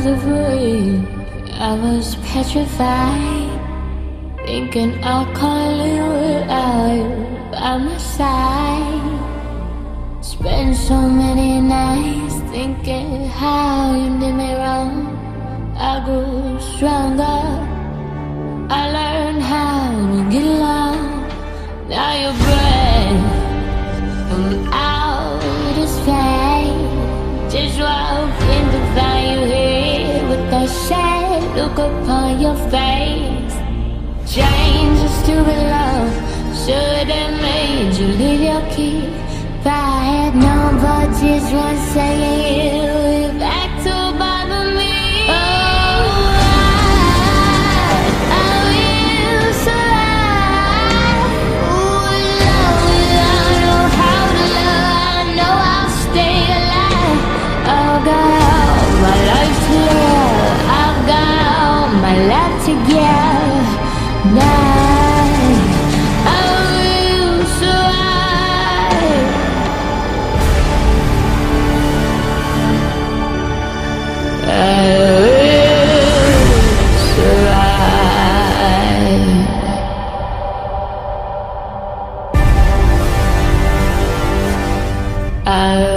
of the room, I was petrified, thinking I can't live out by my side. Spent so many nights thinking how you did me wrong. I grew stronger, I learned how to get along. Now you're brave, I'm out of sight. Just walk in to find you here with that sad look upon your face. Change is stupid love, should've made you leave your key. If I had known for just one second, you'd be back to bother me. Oh, I will survive. Ooh, love, I know how to love, I know I'll stay alive. I've got all my life to live, I've got all my life to give. I will survive.